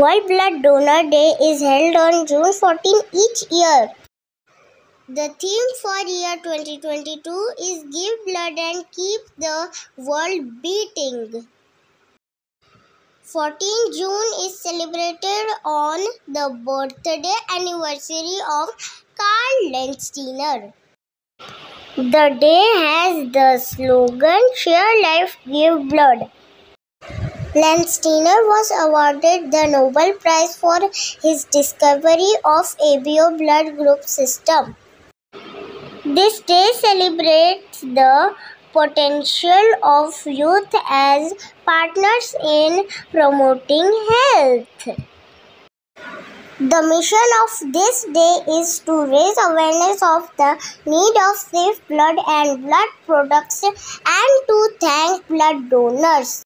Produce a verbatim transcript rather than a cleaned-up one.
World Blood Donor Day is held on June fourteenth each year. The theme for year twenty twenty-two is Give Blood and Keep the World Beating. fourteenth June is celebrated on the birthday anniversary of Karl Landsteiner. The day has the slogan Share Life, Give Blood. Landsteiner was awarded the Nobel Prize for his discovery of A B O blood group system. This day celebrates the potential of youth as partners in promoting health. The mission of this day is to raise awareness of the need of safe blood and blood products and to thank blood donors.